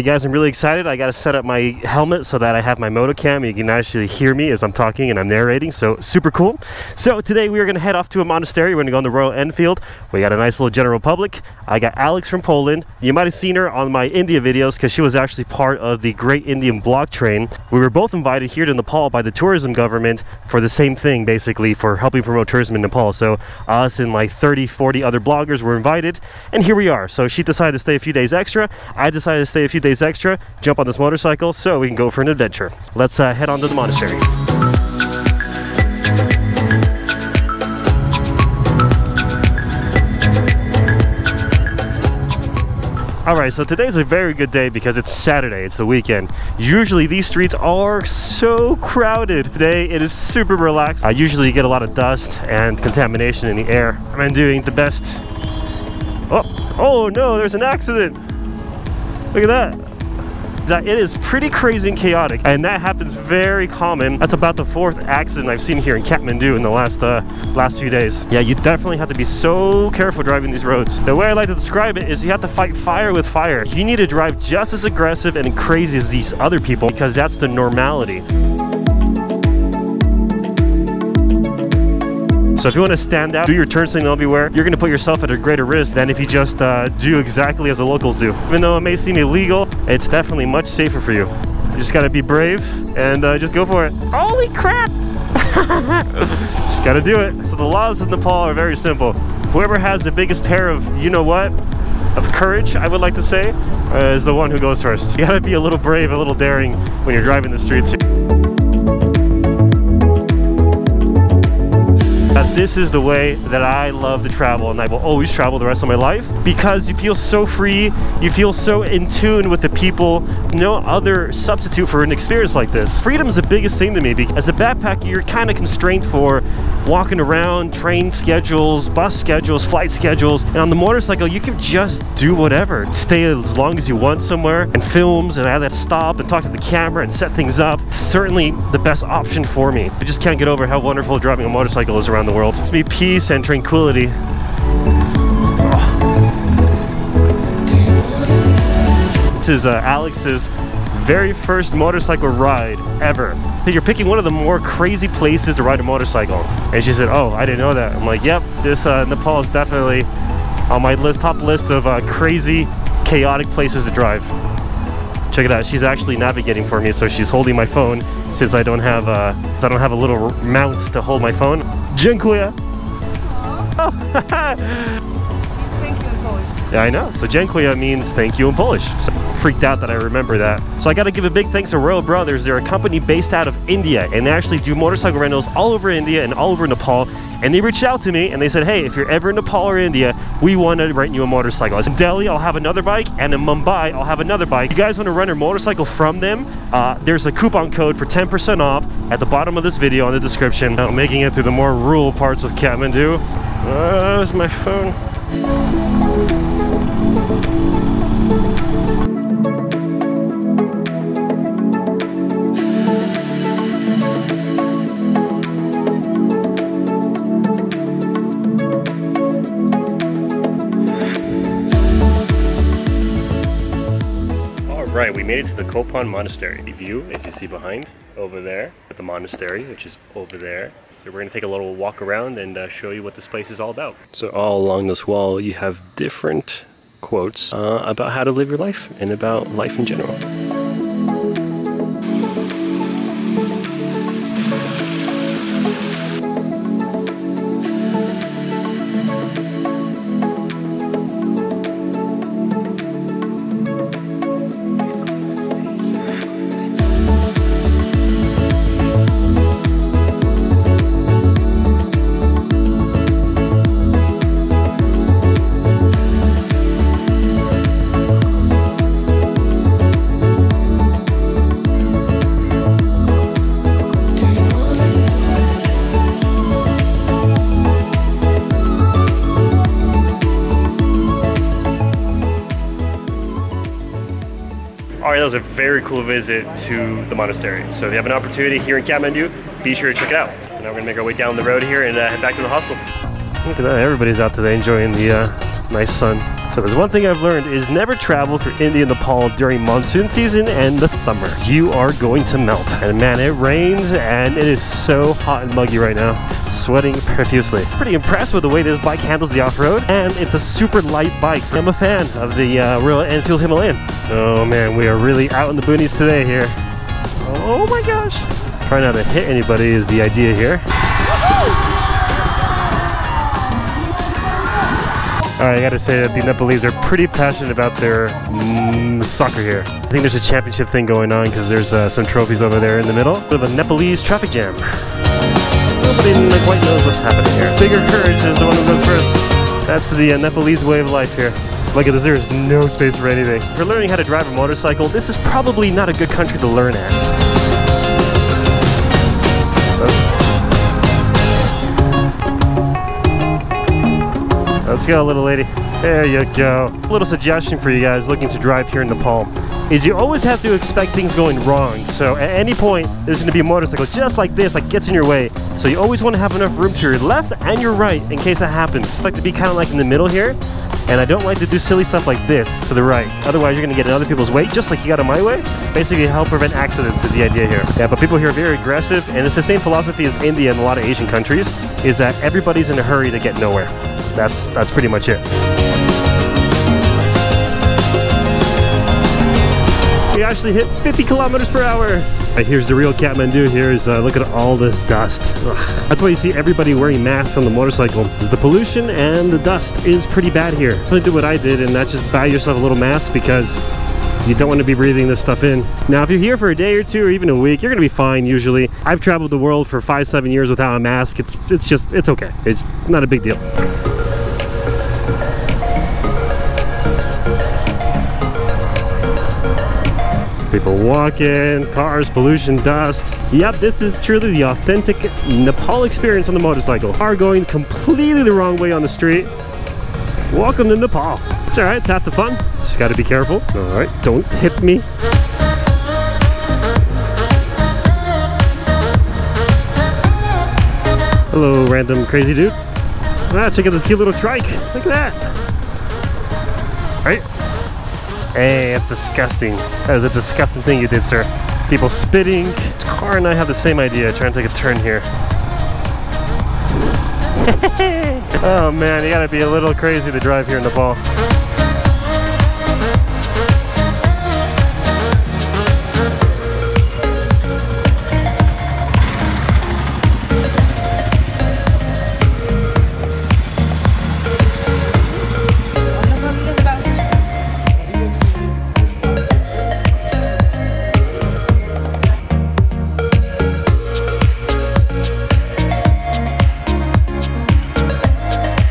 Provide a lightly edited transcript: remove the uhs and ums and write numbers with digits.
Hey guys, I'm really excited. I got to set up my helmet so that I have my motocam. You can actually hear me as I'm talking and I'm narrating, so super cool. So today we are going to head off to a monastery. We're going to go on the Royal Enfield. We got a nice little general public. I got Alex from Poland. You might have seen her on my India videos because she was actually part of the Great Indian Blog Train. We were both invited here to Nepal by the tourism government for the same thing, basically, for helping promote tourism in Nepal. So us and like 30-40 other bloggers were invited, and here we are. So she decided to stay a few days extra. I decided to stay a few days extra, jump on this motorcycle so we can go for an adventure. Let's head on to the monastery. Alright, so today's a very good day because it's Saturday, it's the weekend. Usually these streets are so crowded. Today it is super relaxed. Usually you get a lot of dust and contamination in the air. I'm doing the best. Oh no, there's an accident! Look at that. It is pretty crazy and chaotic, and that happens very common. That's about the fourth accident I've seen here in Kathmandu in the last few days. Yeah, you definitely have to be so careful driving these roads. The way I like to describe it is you have to fight fire with fire. You need to drive just as aggressive and crazy as these other people because that's the normality. So if you want to stand out, do your turn signal everywhere, you're going to put yourself at a greater risk than if you just do exactly as the locals do. Even though it may seem illegal, it's definitely much safer for you. You just got to be brave and just go for it. Holy crap! Just got to do it. So the laws of Nepal are very simple. Whoever has the biggest pair of you-know-what, of courage, I would like to say, is the one who goes first. You got to be a little brave, a little daring when you're driving the streets. This is the way that I love to travel, and I will always travel the rest of my life because you feel so free, you feel so in tune with the people. No other substitute for an experience like this. Freedom is the biggest thing to me because as a backpacker, you're kind of constrained for walking around, train schedules, bus schedules, flight schedules, and on the motorcycle, you can just do whatever. Stay as long as you want somewhere, and films, and I have to stop and talk to the camera and set things up. It's certainly the best option for me. I just can't get over how wonderful driving a motorcycle is around the world. It's me peace and tranquility. Oh. This is Alex's very first motorcycle ride ever. You're picking one of the more crazy places to ride a motorcycle. And she said, oh, I didn't know that. I'm like, yep, this Nepal is definitely on my list, top list of crazy, chaotic places to drive. Check it out, she's actually navigating for me, so she's holding my phone since I don't have a little mount to hold my phone. Dziękuję. Yeah, I know. So dziękuję means thank you in Polish. So freaked out that I remember that. So I got to give a big thanks to Royal Brothers. They're a company based out of India, and they actually do motorcycle rentals all over India and all over Nepal. And they reached out to me and they said, hey, if you're ever in Nepal or India, we want to rent you a motorcycle. In Delhi, I'll have another bike, and in Mumbai, I'll have another bike. If you guys want to rent a motorcycle from them, there's a coupon code for 10% off at the bottom of this video in the description. Now, making it through the more rural parts of Kathmandu. There's my phone. Right, we made it to the Kopan Monastery. The view, as you see behind, over there, at the monastery, which is over there. So we're gonna take a little walk around and show you what this place is all about. So all along this wall, you have different quotes about how to live your life and about life in general. Alright, that was a very cool visit to the monastery. So if you have an opportunity here in Kathmandu, be sure to check it out. So now we're gonna make our way down the road here and head back to the hostel. Look at that, everybody's out today enjoying the nice sun. So there's one thing I've learned is never travel through India and Nepal during monsoon season and the summer. You are going to melt. And man, it rains and it is so hot and muggy right now. Sweating profusely. Pretty impressed with the way this bike handles the off-road, and it's a super light bike. I'm a fan of the Royal Enfield Himalayan. Oh man, we are really out in the boonies today here. Oh my gosh. Try not to hit anybody is the idea here. Alright, I gotta say that the Nepalese are pretty passionate about their soccer here. I think there's a championship thing going on because there's some trophies over there in the middle. Bit of a Nepalese traffic jam. Nobody quite knows what's happening here. Bigger courage is the one who goes first. That's the Nepalese way of life here. Look at this, there is no space for anything. If you're learning how to drive a motorcycle, this is probably not a good country to learn at. Let's go, little lady. There you go. A little suggestion for you guys looking to drive here in Nepal is you always have to expect things going wrong. So at any point, there's going to be a motorcycle just like this that gets in your way. So you always want to have enough room to your left and your right in case it happens. I like to be kind of like in the middle here, and I don't like to do silly stuff like this to the right. Otherwise, you're going to get in other people's way just like you got in my way. Basically, help prevent accidents is the idea here. Yeah, but people here are very aggressive, and it's the same philosophy as India and a lot of Asian countries, is that everybody's in a hurry to get nowhere. That's pretty much it. We actually hit 50 kilometers per hour. Right, here's the real Kathmandu. Here's look at all this dust. Ugh. That's why you see everybody wearing masks on the motorcycle. The pollution and the dust is pretty bad here. I'm gonna do what I did, and that's just buy yourself a little mask because you don't want to be breathing this stuff in. Now, if you're here for a day or two or even a week, you're going to be fine usually. I've traveled the world for 5-7 years without a mask. It's okay. It's not a big deal. People walking, cars, pollution, dust. Yep, this is truly the authentic Nepal experience on the motorcycle. Are going completely the wrong way on the street. Welcome to Nepal. It's all right, it's half the fun. Just gotta be careful. All right, don't hit me. Hello, random crazy dude. Ah, check out this cute little trike. Look at that. All right. Hey, that's disgusting. That is a disgusting thing you did, sir. People spitting. This car and I have the same idea, trying to take a turn here. Oh man, you gotta be a little crazy to drive here in Nepal.